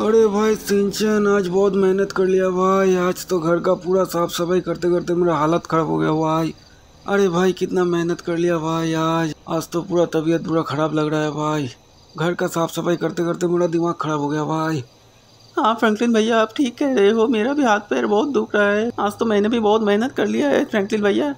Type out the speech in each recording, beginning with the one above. अरे भाई शिनचैन, आज बहुत मेहनत कर लिया भाई। आज तो घर का पूरा साफ सफाई करते करते मेरा हालत ख़राब हो गया भाई। अरे भाई कितना मेहनत कर लिया भाई आज तो पूरा तबीयत पूरा ख़राब लग रहा है भाई। घर का साफ सफाई करते करते मेरा दिमाग ख़राब हो गया भाई। हाँ फ्रैंकलिन भैया, आप ठीक कह रहे हो, मेरा भी हाथ पैर बहुत दुख रहा है। आज तो मैंने भी बहुत मेहनत कर लिया है फ्रैंकलिन भैया।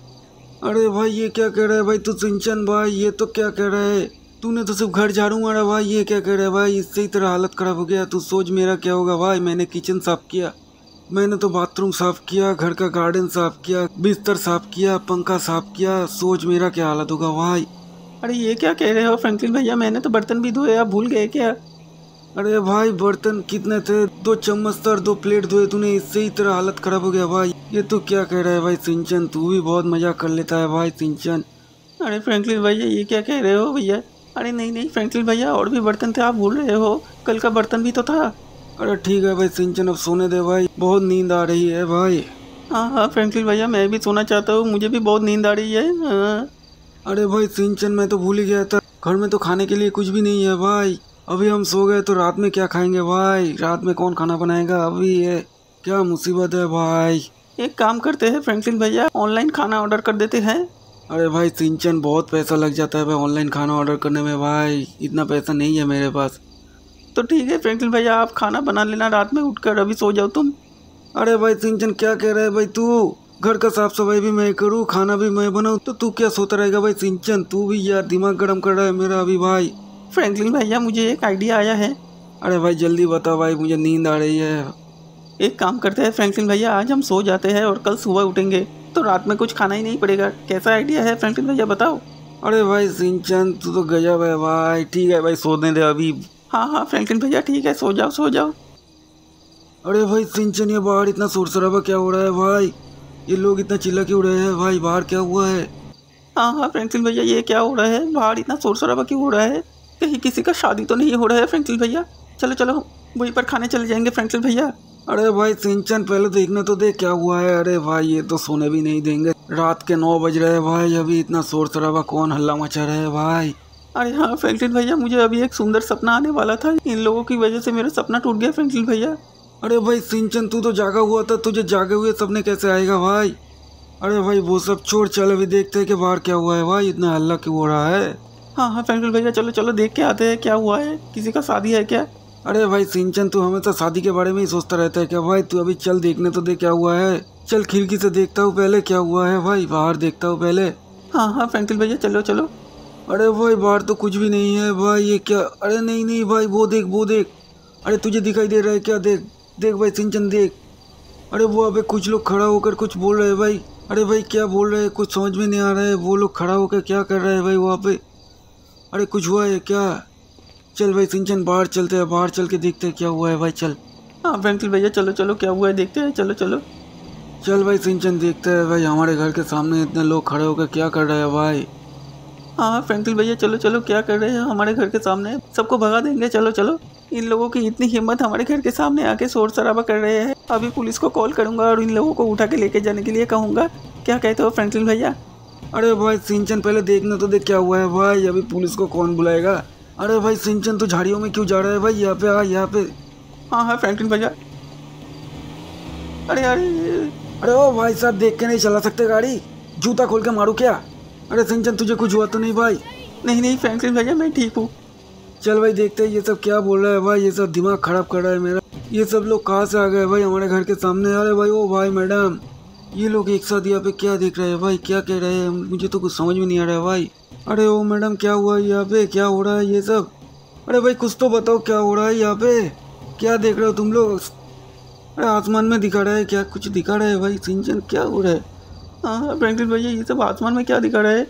अरे भाई ये क्या कह रहा है भाई तू शिनचैन भाई, ये तो क्या कह रहा है, तूने तो सिर्फ घर झाड़ू मारा भाई, ये क्या कह रहा है भाई, इससे ही तेरा हालत ख़राब हो गया। तू सोच मेरा क्या होगा भाई। मैंने किचन साफ किया, मैंने तो बाथरूम साफ किया, घर का गार्डन साफ किया, बिस्तर साफ किया, पंखा साफ किया, सोच मेरा क्या हालत होगा भाई। अरे ये क्या कह रहे हो फ्रैंकलिन भैया, मैंने तो बर्तन भी धोए, आप भूल गए क्या। अरे भाई बर्तन कितने थे, 2 चम्मच और 2 प्लेट धोए तूने, इससे ही तेरा हालत खराब हो गया भाई। ये तो क्या कह रहा है भाई शिनचैन, तू भी बहुत मजा कर लेता है भाई शिनचैन। अरे फ्रैंकलिन भैया ये क्या कह रहे हो भैया। अरे नहीं नहीं फ्रैंकलिन भैया, और भी बर्तन थे, आप भूल रहे हो, कल का बर्तन भी तो था। अरे ठीक है भाई शिनचैन, अब सोने दे भाई, बहुत नींद आ रही है भाई। हाँ हाँ फ्रैंकलिन भैया, मैं भी सोना चाहता हूँ, मुझे भी बहुत नींद आ रही है। अरे भाई शिनचैन, मैं तो भूल ही गया था, घर में तो खाने के लिए कुछ भी नहीं है भाई। अभी हम सो गए तो रात में क्या खाएंगे भाई, रात में कौन खाना बनाएगा अभी, ये क्या मुसीबत है भाई। एक काम करते हैं फ्रैंकलिन भैया, ऑनलाइन खाना ऑर्डर कर देते हैं। अरे भाई शिनचैन, बहुत पैसा लग जाता है भाई ऑनलाइन खाना ऑर्डर करने में भाई, इतना पैसा नहीं है मेरे पास। तो ठीक है फ्रैंकलिन भैया, आप खाना बना लेना रात में उठकर, अभी सो जाओ तुम। अरे भाई शिनचैन क्या कह रहा है भाई तू, घर का साफ सफाई भी मैं करूँ, खाना भी मैं बनाऊँ, तो तू क्या सोता रहेगा भाई शिनचैन। तू भी यार दिमाग गर्म कर रहा है मेरा अभी भाई। फ्रैंकलिन भैया मुझे एक आइडिया आया है। अरे भाई जल्दी बताओ भाई, मुझे नींद आ रही है। एक काम करते हैं फ्रैंकलिन भैया, आज हम सो जाते हैं और कल सुबह उठेंगे तो रात में कुछ खाना ही नहीं पड़ेगा। कैसा आइडिया है फ्रैंकलिन भैया, बताओ। अरे भाई शिनचैन तू तो गजब है भाई। ठीक है भाई सोने दे अभी। हाँ हाँ फ्रैंकलिन भैया ठीक है, सो जाओ सो जाओ। अरे भाई शिनचैन, ये बाहर इतना शोर शराबा क्या हो रहा है भाई, ये लोग इतना चिल्ला क्यों रहे हैं भाई, बाहर क्या हुआ है। हाँ हाँ फ्रैंकलिन भैया, ये क्या हो रहा है बाहर, इतना शोर शराबा क्यों हो रहा है, कहीं किसी का शादी तो नहीं हो रहा है फ्रैंकलिन भैया। चलो चलो वहीं पर खाने चले जाएंगे फ्रैंकलिन भैया। अरे भाई शिनचैन, पहले देखने तो दे क्या हुआ है। अरे भाई ये तो सोने भी नहीं देंगे, रात के 9 बज रहे हैं भाई, अभी इतना शोर शराबा, कौन हल्ला मचा रहा है भाई। अरे हाँ फ्रैंकलिन भैया, मुझे अभी एक सुंदर सपना आने वाला था, इन लोगों की वजह से मेरा सपना टूट गया फ्रैंकलिन भैया। अरे भाई शिनचैन, तू तो जागा हुआ था, तुझे जागे हुए सपने कैसे आएगा भाई। अरे भाई वो सब छोड़, चल अभी देखते हैं कि बाहर क्या हुआ है भाई, इतना हल्ला क्यों हो रहा है। हाँ हाँ फ्रैंकलिन भैया चलो चलो, देख के आते हैं क्या हुआ है, किसी का शादी है क्या। अरे भाई शिनचैन, तू हमेशा शादी के बारे में ही सोचता रहता है क्या भाई, तू अभी चल देखने तो दे क्या हुआ है। चल खिड़की से देखता हूँ पहले क्या हुआ है भाई, बाहर देखता हूँ पहले। हाँ हाँ फ्रैंकलिन भैया चलो चलो। अरे भाई बाहर तो कुछ भी नहीं है भाई, ये क्या। अरे नहीं नहीं भाई, वो देख वो देख। अरे तुझे दिखाई दे रहा है क्या, देख देख भाई शिनचैन देख। अरे वो अभी कुछ लोग खड़ा होकर कुछ बोल रहे हैं भाई। अरे भाई क्या बोल रहे हैं, कुछ समझ में नहीं आ रहा है, वो लोग खड़ा होकर क्या कर रहे हैं भाई वहाँ पे। अरे कुछ हुआ है क्या, चल भाई शिनचैन बाहर चलते हैं, बाहर चल के देखते हैं क्या हुआ है भाई, चल। हाँ फ्रैंकलिन भैया चलो चलो, क्या हुआ है देखते हैं, चलो चलो। चल भाई शिनचैन देखते हैं भाई, हमारे घर के सामने इतने लोग खड़े होकर क्या कर रहे हैं भाई। हाँ फ्रैंकलिन भैया चलो चलो, क्या कर रहे हैं हमारे घर के सामने, सबको भगा देंगे, चलो चलो। इन लोगों की इतनी हिम्मत, हमारे घर के सामने आके शोर शराबा कर रहे हैं। अभी पुलिस को कॉल करूँगा और इन लोगों को उठा के लेके जाने के लिए कहूँगा, क्या कहते हो फ्रैंकलिन भैया। अरे भाई शिनचैन, पहले देखना तो देख क्या हुआ है भाई, अभी पुलिस को कौन बुलाएगा। अरे भाई शिनचैन, तू झाड़ियों में क्यों जा रहा है भाई, यहाँ पे आ यहाँ पे। हाँ हाँ फ्रैंकलिन भैया। अरे अरे अरे ओ भाई साहब, देख के नहीं चला सकते गाड़ी, जूता खोल के मारू क्या। अरे शिनचैन, तुझे कुछ हुआ तो नहीं भाई। नहीं नहीं फ्रैंकलिन भैया, मैं ठीक हूँ। चल भाई देखते हैं ये सब क्या बोल रहा है भाई, ये सब दिमाग खराब कर रहा है मेरा, ये सब लोग कहाँ से आ गए भाई हमारे घर के सामने। अरे भाई ओ भाई मैडम, ये लोग एक साथ यहाँ पे क्या देख रहे हैं भाई, क्या कह रहे हैं, मुझे तो कुछ समझ में नहीं आ रहा है भाई। अरे ओ मैडम, क्या हुआ यहाँ पे, क्या हो रहा है ये सब। अरे भाई कुछ तो बताओ क्या हो रहा है यहाँ पे, क्या देख रहे हो तुम लोग। अरे आसमान में दिखा रहा है क्या, कुछ दिखा रहा है भाई शिनचैन, क्या हो रहा है। हाँ फ्रैंकलिन भैया, ये सब आसमान में क्या दिखा रहा है।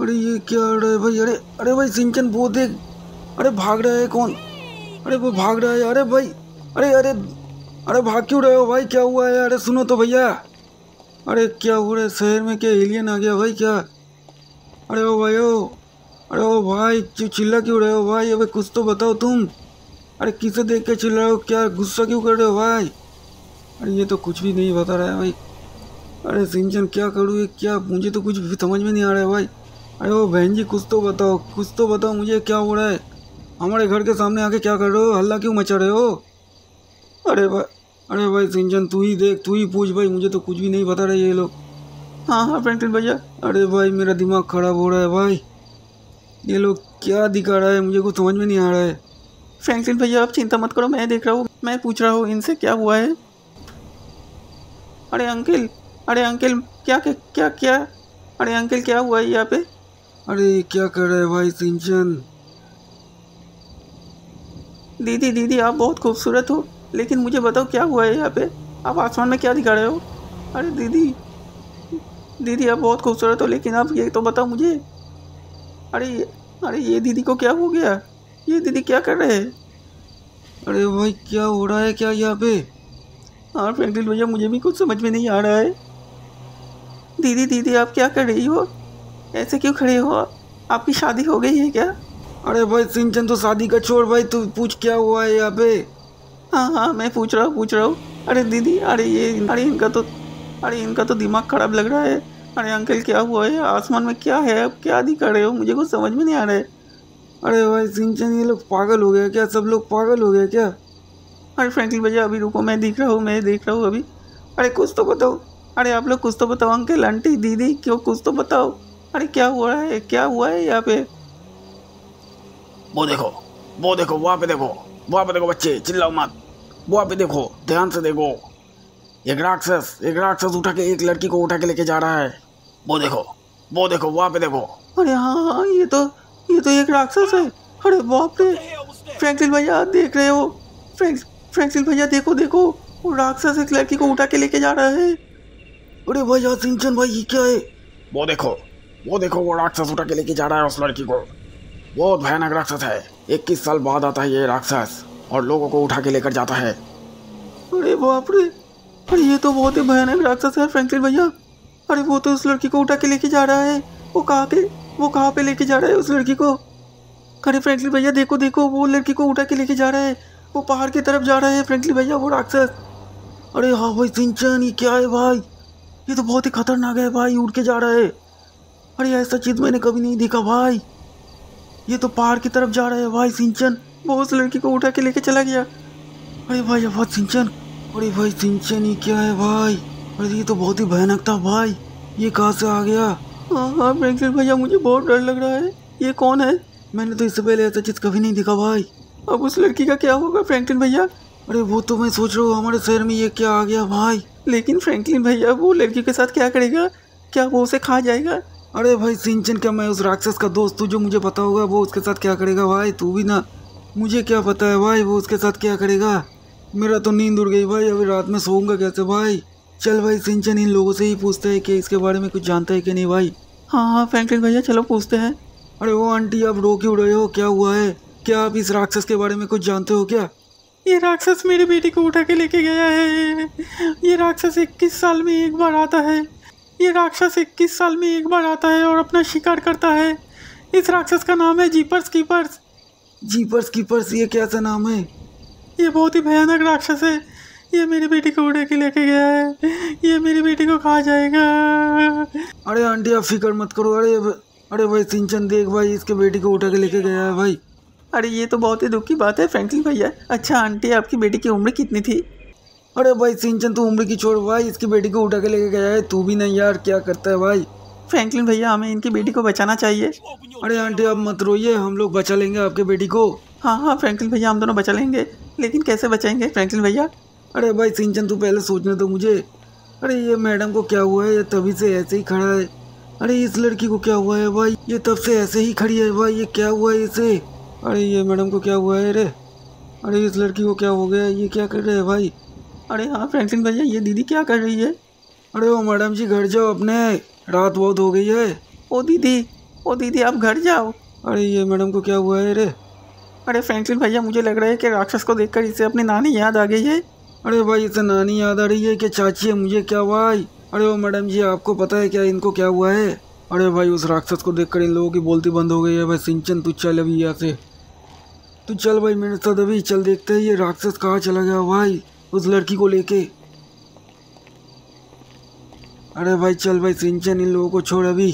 अरे ये क्या हो रहा है भाई। अरे अरे भाई शिनचैन, वो देख, अरे भाग रहा है कौन, अरे वो भाग रहा है। अरे भाई अरे अरे अरे भाग क्यों रहे हो भाई, क्या हुआ है। अरे सुनो तो भैया, अरे क्या हो रहा है शहर में, क्या एलियन आ गया भाई क्या। अरे ओ भाई ओ, अरे ओ भाई चिल्ला क्यों रहे हो भाई, अबे कुछ तो बताओ तुम। अरे किसे देख के चिल्ला रहे हो, क्या गुस्सा क्यों कर रहे हो भाई। अरे ये तो कुछ भी नहीं बता रहा है भाई। अरे शिनचैन क्या करूँ ये क्या, मुझे तो कुछ भी समझ में नहीं आ रहा है भाई। अरे ओ बहन जी कुछ तो बताओ, कुछ तो बताओ मुझे, क्या हो रहा है। हमारे घर के सामने आके क्या कर रहे हो, हल्ला क्यों मचा रहे हो? अरे भाई सिंचन, तू ही देख, तू ही पूछ भाई, मुझे तो कुछ भी नहीं बता रहे ये लोग। हाँ हाँ फ्रैंकलिन भैया, अरे भाई मेरा दिमाग ख़राब हो रहा है भाई, ये लोग क्या दिखा रहा है, मुझे कुछ समझ में नहीं आ रहा है। फ्रैंकलिन भैया आप चिंता मत करो, मैं देख रहा हूँ, मैं पूछ रहा हूँ इनसे क्या हुआ है। अरे अंकल क्या अरे अंकल क्या हुआ है यहाँ पे? अरे क्या कर रहा है भाई सिंचन? दीदी आप बहुत खूबसूरत हो, लेकिन मुझे बताओ क्या हुआ है यहाँ पे, आप आसमान में क्या दिखा रहे हो? अरे दीदी आप बहुत खूबसूरत हो, लेकिन आप ये तो बताओ मुझे, अरे ये दीदी को क्या हो गया, ये दीदी क्या कर रहे हैं? अरे भाई क्या हो रहा है क्या यहाँ पे? हाँ फ्रैंकलिन भैया मुझे भी कुछ समझ में नहीं आ रहा है। दीदी आप क्या कर रही हो, ऐसे क्यों खड़े हो, आपकी शादी हो गई है क्या? अरे भाई सिंचन तो शादी का छोड़, भाई तू पूछ क्या हुआ है यहाँ पे। हाँ हाँ मैं पूछ रहा हूँ। अरे दीदी, अरे इनका तो दिमाग ख़राब लग रहा है। अरे अंकल क्या हुआ है, आसमान में क्या है, अब क्या दिखा रहे हो, मुझे कुछ समझ में नहीं आ रहा है। अरे भाई सिंचन ये लोग पागल हो गया क्या, सब लोग पागल हो गया क्या? अरे फ्रैंकलिन भैया अभी रुको, मैं देख रहा हूँ अभी। अरे कुछ तो बताओ, अरे आप लोग कुछ तो बताओ, अंकल आंटी दीदी क्यों, कुछ तो बताओ, अरे क्या हुआ है यहाँ पे? वो देखो वहाँ पे देखो बच्चे, चिल्लाओ मत, वहाँ पे देखो, ध्यान से देखो, एक राक्षस उठा के, एक लड़की को उठा के लेके जा रहा है। वो देखो वहाँ पे देखो। अरे हाँ ये तो एक राक्षस है। अरे बाप रे फ्रैंकलिन भैया देख रहे हो, फ्रैंकलिन भैया देखो वो राक्षस एक लड़की को उठा के लेके जा रहा है। अरे भैया सिंचन भाई ये क्या है? वो देखो वो राक्षस उठा के लेके जा रहा है उस लड़की को, बहुत भयानक राक्षस है। 21 साल बाद आता है ये राक्षस और लोगों को उठा के लेकर जाता है। अरे बाप रे, अरे ये तो बहुत ही भयानक राक्षस है फ्रैंकलिन भैया। अरे वो तो उस लड़की को उठा के लेके जा रहा है, वो कहाँ पे लेके जा रहा है उस लड़की को? अरे फ्रैंकलिन भैया देखो वो लड़की को उठा के लेके जा रहा है, वो पहाड़ की तरफ जा रहा है फ्रैंकलिन भैया वो राक्षस। अरे हाँ भाई सिंचन ये क्या है भाई, ये तो बहुत ही खतरनाक है भाई, उड़ के जा रहा है। अरे ऐसा चीज़ मैंने कभी नहीं देखा भाई, ये तो पहाड़ की तरफ जा रहा है भाई सिंचन, वो उस लड़की को उठा के लेके चला गया। अरे भाई सिंचन ये क्या है भाई, अरे ये तो बहुत ही भयानक था भाई, ये कहाँ से आ गया? हाँ फ्रैंकलिन भैया मुझे बहुत डर लग रहा है, ये कौन है? मैंने तो इससे पहले ऐसा चीज़ कभी नहीं देखा भाई, अब उस लड़की का क्या होगा फ्रैंकलिन भैया? अरे वो तो मैं सोच रहा हूँ हमारे शहर में ये क्या आ गया भाई, लेकिन फ्रैंकलिन भैया वो लड़की के साथ क्या करेगा, क्या वो उसे खा जाएगा? अरे भाई सिंचन क्या मैं उस राक्षस का दोस्त हूँ जो मुझे पता होगा वो उसके साथ क्या करेगा भाई, तू भी ना, मुझे क्या पता है भाई वो उसके साथ क्या करेगा। मेरा तो नींद उड़ गई भाई, अभी रात में सोऊंगा कैसे भाई? चल भाई सिंचन इन लोगों से ही पूछते हैं कि इसके बारे में कुछ जानता है कि नहीं भाई। हाँ हाँ फ्रैंकलिन भैया चलो पूछते हैं। अरे वो आंटी आप रो क्यों रहे हो, क्या हुआ है, क्या आप इस राक्षस के बारे में कुछ जानते हो क्या? ये राक्षस मेरी बेटी को उठा के लेके गया है, ये राक्षस 21 साल में एक बार आता है, ये राक्षस 21 साल में एक बार आता है और अपना शिकार करता है। इस राक्षस का नाम है जीपर्स कीपर्स। ये कैसा नाम है? ये बहुत ही भयानक राक्षस है, ये मेरी बेटी को उठा के लेके गया है, ये मेरी बेटी को खा जाएगा। अरे आंटी आप फिक्र मत करो, अरे भाई सिंचन देख भाई इसके बेटी को उठा के लेके गया है भाई। अरे ये तो बहुत ही दुख की बात है फ्रैंकलिन भैया। अच्छा आंटी आपकी बेटी की उम्र कितनी थी? अरे भाई सिंचन तू उम्र की छोड़ भाई, इसकी बेटी को उठा के लेके गया है, तू भी नहीं यार क्या करता है भाई। फ्रैंकलिन भैया हमें इनकी बेटी को बचाना चाहिए। अरे आंटी आप मत रोइए, हम लोग बचा लेंगे आपकी बेटी को। हाँ हाँ फ्रैंकलिन भैया हम दोनों बचा लेंगे, लेकिन कैसे बचाएंगे फ्रैंकलिन भैया? अरे भाई सिंचन तू पहले सोचने दो मुझे। अरे ये मैडम को क्या हुआ है, ये तभी से ऐसे ही खड़ा है। अरे इस लड़की को क्या हुआ है भाई, ये तब से ऐसे ही खड़ी है भाई, ये क्या हुआ है इसे? अरे ये मैडम को क्या हुआ है रे? अरे इस लड़की को क्या हो गया, ये क्या कर रहे है भाई? अरे हाँ फ्रैंकलिन भैया ये दीदी क्या कर रही है? अरे वो मैडम जी घर जाओ अपने, रात बहुत हो गई है। ओ दीदी आप घर जाओ। अरे ये मैडम को क्या हुआ है रे? अरे फ्रैंकलिन भैया मुझे लग रहा है कि राक्षस को देखकर इसे अपनी नानी याद आ गई है। अरे भाई इसे नानी याद आ रही है कि चाची है, मुझे क्या भाई। अरे वो मैडम जी आपको पता है क्या इनको क्या हुआ है? अरे भाई उस राक्षस को देखकर इन लोगों की बोलती बंद हो गई है भाई। सिंचन तू चल अभी यहाँ से, तू चल भाई मेरे साथ अभी, चल देखते हैं ये राक्षस कहाँ चला गया भाई उस लड़की को लेके। अरे भाई चल भाई सिंचन इन लोगों को छोड़ अभी,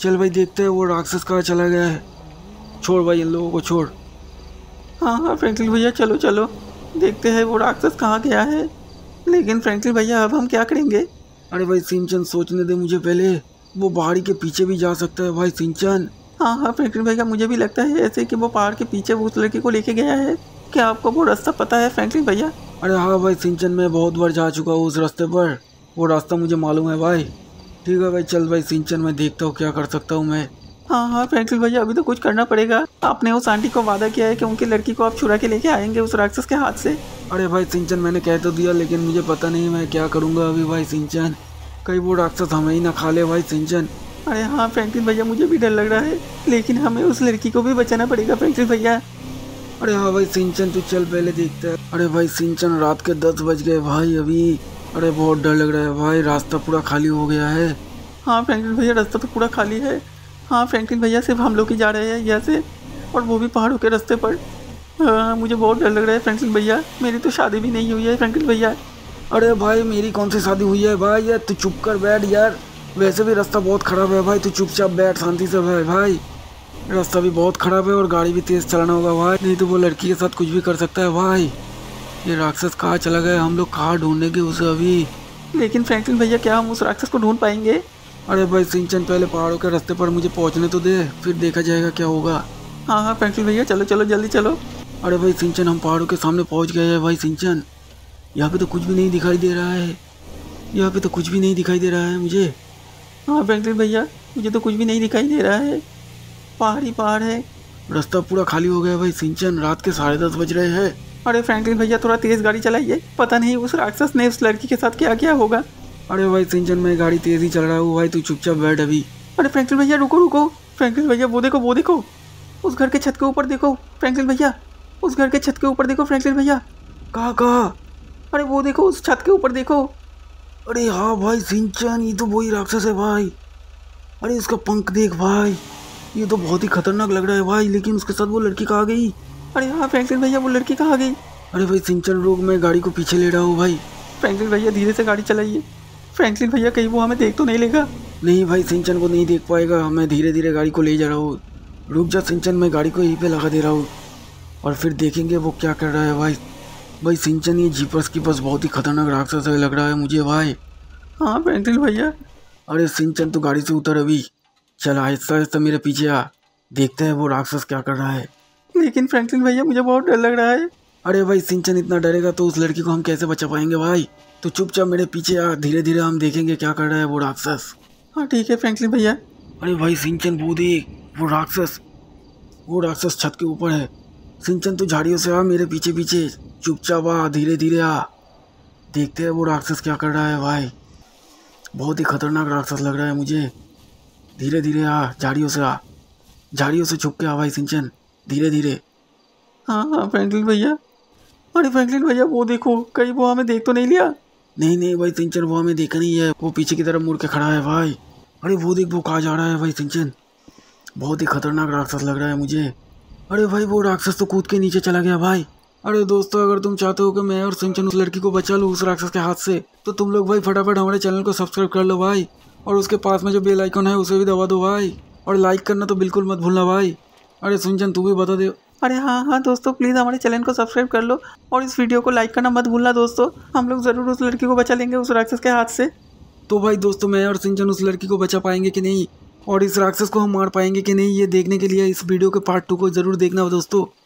चल भाई देखते हैं वो राक्षस कहाँ चला गया है। छोड़ भाई इन लोगों को छोड़। हाँ हाँ फ्रैंकलिन भैया चलो चलो, देखते हैं वो राक्षस कहाँ गया है। लेकिन फ्रैंकलिन भैया अब हम क्या करेंगे? अरे भाई शिनचैन सोचने दे मुझे पहले, वो पहाड़ी के पीछे भी जा सकता है भाई शिनचैन। हाँ हाँ फ्रैंकलिन भैया मुझे भी लगता है ऐसे कि वो पहाड़ के पीछे उस लड़के को लेके गया है। क्या आपको वो रास्ता पता है फ्रैंकलिन भैया? अरे हाँ भाई शिनचैन, मैं बहुत बार जा चुका हूँ उस रास्ते पर, वो रास्ता मुझे मालूम है भाई। ठीक है भाई चल भाई शिनचैन, मैं देखता हूँ क्या कर सकता हूँ मैं। हाँ हाँ फ्रैंकलिन भैया अभी तो कुछ करना पड़ेगा। आपने उस आंटी को वादा किया है कि उनकी लड़की को आप छुड़ा के लेके आएंगे उस राक्षस के हाथ से। अरे भाई शिनचैन मैंने कह तो दिया, लेकिन मुझे पता नहीं मैं क्या करूँगा अभी भाई शिनचैन, कहीं वो राक्षस हमें ही ना खा ले भाई शिनचैन। अरे हाँ फ्रैंकलिन भैया मुझे भी डर लग रहा है, लेकिन हमें उस लड़की को भी बचाना पड़ेगा फ्रैंकलिन भैया। अरे हाँ भाई शिनचैन तू चल पहले देखते हैं। अरे भाई शिनचैन रात के 10 बज गए भाई अभी, अरे बहुत डर लग रहा है भाई, रास्ता पूरा खाली हो गया है। हाँ फ्रैंकलिन भैया रास्ता तो पूरा खाली है। हाँ फ्रैंकलिन भैया सिर्फ हम लोग ही जा रहे हैं यहाँ से, और वो भी पहाड़ों के रास्ते पर। हाँ मुझे बहुत डर लग रहा है फ्रैंकलिन भैया, मेरी तो शादी भी नहीं हुई है फ्रैंकलिन भैया। अरे भाई मेरी कौन सी शादी हुई है भाई, यार तू चुप कर बैठ यार, वैसे भी रास्ता बहुत ख़राब है भाई, तू चुपचाप बैठ शांति से भाई। रास्ता भी बहुत ख़राब है और गाड़ी भी तेज़ चलाना होगा भाई, नहीं तो वो लड़की के साथ कुछ भी कर सकता है भाई। ये राक्षस कहाँ चला गया, हम लोग कहाँ ढूंढेंगे उसे अभी? लेकिन फ्रैंकलिन भैया क्या हम उस राक्षस को ढूंढ पाएंगे? अरे भाई शिनचैन पहले पहाड़ों के रास्ते पर मुझे पहुँचने तो दे, फिर देखा जाएगा क्या होगा। हाँ हाँ फ्रैंकलिन भैया चलो चलो जल्दी चलो। अरे भाई शिनचैन हम पहाड़ों के सामने पहुँच गए हैं भाई शिनचैन, यहाँ पे तो कुछ भी नहीं दिखाई दे रहा है, यहाँ पे तो कुछ भी नहीं दिखाई दे रहा है मुझे। हाँ फ्रैंकलिन भैया मुझे तो कुछ भी नहीं दिखाई दे रहा है, पहाड़ ही पहाड़ है, रास्ता पूरा खाली हो गया भाई शिनचैन, रात के 10:30 बज रहे हैं। अरे फ्रैंकलिन भैया थोड़ा तेज़ गाड़ी चलाइए, पता नहीं उस राक्षस ने उस लड़की के साथ क्या क्या होगा। अरे भाई शिनचैन मैं गाड़ी तेज़ ही चल रहा हूँ भाई, तू चुपचाप बैठ अभी। अरे फ्रैंकलिन भैया रुको रुको, फ्रैंकलिन भैया वो देखो उस घर के छत के ऊपर देखो फ्रैंकलिन भैया, उस घर के छत के ऊपर देखो फ्रैंकलिन भैया। कहाँ? अरे वो देखो उस छत के ऊपर देखो। अरे हाँ भाई शिनचैन ये तो वही राक्षस है भाई, अरे इसका पंख देख भाई, ये तो बहुत ही खतरनाक लग रहा है भाई। लेकिन उसके साथ वो लड़की कहाँ गई? अरे हाँ फ्रैंकलिन भैया वो लड़की कहाँ गई? अरे भाई शिनचैन रुक, मैं गाड़ी को पीछे ले रहा हूँ भाई। फ्रैंकलिन भैया धीरे से गाड़ी चलाइए, फ्रैंकलिन भैया कहीं वो हमें देख तो नहीं लेगा। नहीं भाई शिनचैन को नहीं देख पाएगा, मैं धीरे धीरे गाड़ी को ले जा रहा हूँ। रुक जा शिनचैन, मैं गाड़ी को यहीं पर लगा दे रहा हूँ और फिर देखेंगे वो क्या कर रहा है भाई। भाई शिनचैन ये जीपर्स क्रीपर्स बहुत ही खतरनाक राक्षस है लग रहा है मुझे भाई। हाँ फ्रैंकलिन भैया। अरे शिनचैन तू गाड़ी से उतर अभी, चल आहिस्ता आहिस्ता मेरे पीछे आ, देखते हैं वो राक्षस क्या कर रहा है। लेकिन फ्रैंकलिन भैया मुझे बहुत डर लग रहा है। अरे भाई शिनचैन इतना डरेगा तो उस लड़की को हम कैसे बचा पाएंगे भाई, तो चुपचाप मेरे पीछे आ, धीरे धीरे हम देखेंगे क्या कर रहा है वो राक्षस। हाँ ठीक है फ्रैंकलिन भैया। अरे भाई शिनचैन वो देख वो राक्षस छत के ऊपर है। शिनचैन तू झाड़ियों से आ, मेरे पीछे पीछे चुपचाप आ, धीरे धीरे आ, देखते हैं वो राक्षस क्या कर रहा है भाई। बहुत ही खतरनाक राक्षस लग रहा है मुझे, धीरे धीरे आ, झाड़ियों से आ, झाड़ियों से छुप के आ भाई शिनचैन, धीरे धीरे। हाँ हाँ फ्रैंकलिन भैया। अरे फ्रैंकलिन भैया वो देखो कहीं वो हमें देख तो नहीं लिया? नहीं नहीं भाई शिनचैन वो हमें देखा नहीं है, वो पीछे की तरफ मुड़ के खड़ा है भाई। अरे वो देख वो कहाँ जा रहा है भाई शिनचैन, बहुत ही खतरनाक राक्षस लग रहा है मुझे। अरे भाई वो राक्षस तो कूद के नीचे चला गया भाई। अरे दोस्तों अगर तुम चाहते हो कि मैं और शिनचैन उस लड़की को बचा लूँ उस राक्षस के हाथ से, तो तुम लोग भाई फटाफट हमारे चैनल को सब्सक्राइब कर लो भाई, और उसके पास में जो बेल आइकन है उसे भी दबा दो भाई, और लाइक करना तो बिल्कुल मत भूलना भाई। अरे शिनचैन तू भी बता दे। अरे हाँ हाँ दोस्तों प्लीज़ हमारे चैनल को सब्सक्राइब कर लो और इस वीडियो को लाइक करना मत भूलना दोस्तों, हम लोग ज़रूर उस लड़की को बचा लेंगे उस राक्षस के हाथ से। तो भाई दोस्तों मैं और शिनचैन उस लड़की को बचा पाएंगे कि नहीं, और इस राक्षस को हम मार पाएंगे कि नहीं, ये देखने के लिए इस वीडियो के पार्ट 2 को ज़रूर देखना दोस्तों।